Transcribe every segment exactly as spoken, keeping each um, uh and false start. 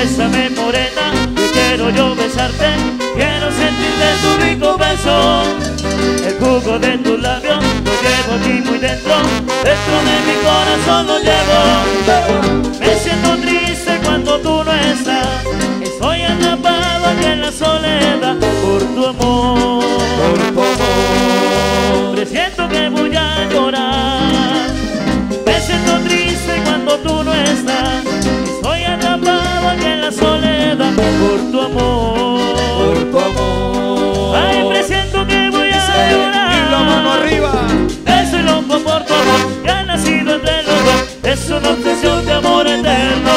Bésame morena, que quiero yo besarte, quiero sentir de tu rico beso. El jugo de tus labios lo llevo aquí muy dentro, dentro de mi corazón lo llevo. Me siento triste cuando tú no estás, estoy atrapado aquí en la soledad por tu amor. Por tu amor, presiento que voy a llorar. Me siento triste cuando tú no estás, estoy atrapado aquí en la soledad por tu amor. Por tu amor, ay, presiento que voy a llorar. Y la mano arriba. Estoy loco por tu amor, ya nacido entre los dos, es una obsesión de amor eterno.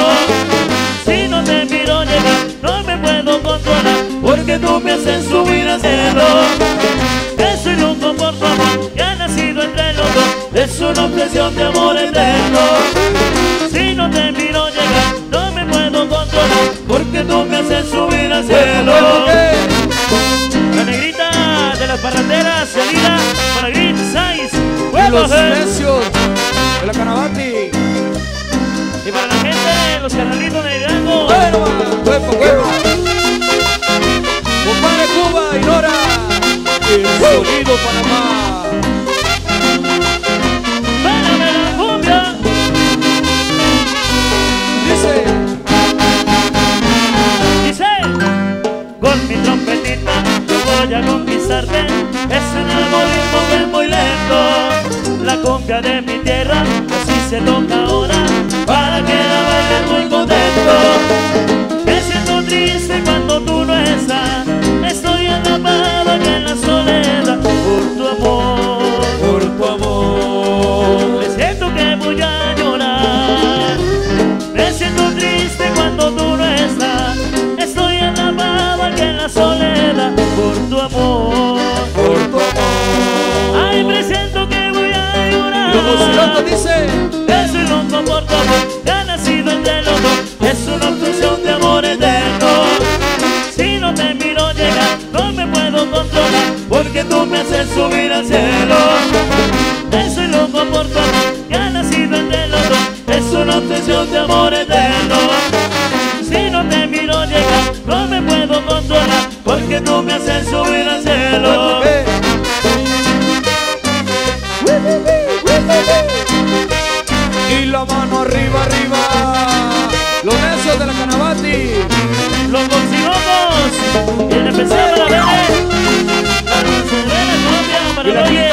Si no te miro llegar, no me puedo controlar, porque tú me haces subir al cielo. Estoy loco por tu amor, ya nacido entre los dos, es una obsesión de amor eterno. Si no te miro llegar, no me puedo controlar, porque tú me haces subir al cielo. La negrita de las parranderas, Celina, para Green Size, los precios de la Canavati. Y para la gente de los carnalitos de Hidalgo, bueno, huevo, huevo. Compadre Cuba, Inora, el sonido Panamá. Voy a conquistarte, es un algoritmo que es muy lento. La cumbia de mi tierra, así se toca ahora, para que la baile muy contento. Me siento triste cuando tú no estás, estoy atrapado aquí en la soledad por tu amor, por tu amor. Me siento que voy a llorar, me siento triste cuando tú no estás, estoy atrapado aquí en la soledad. Por tu amor, por tu amor, ay, presiento que voy a llorar. Loco, dice, estoy loco por tu amor, ya nacido entre los dos, es una obsesión de amor eterno. Si no te miro llegar, no me puedo controlar, porque tú me haces subir al cielo. Estoy loco por tu amor, ya nacido entre los dos, es una obsesión de amor eterno. Si no te miro llegar, no me puedo controlar, porque tú me haces subir al cielo. Y la mano arriba, arriba. Los besos de la Canavati. Los consigamos. Y el especial para la B D. La Luz de la Colombia, para el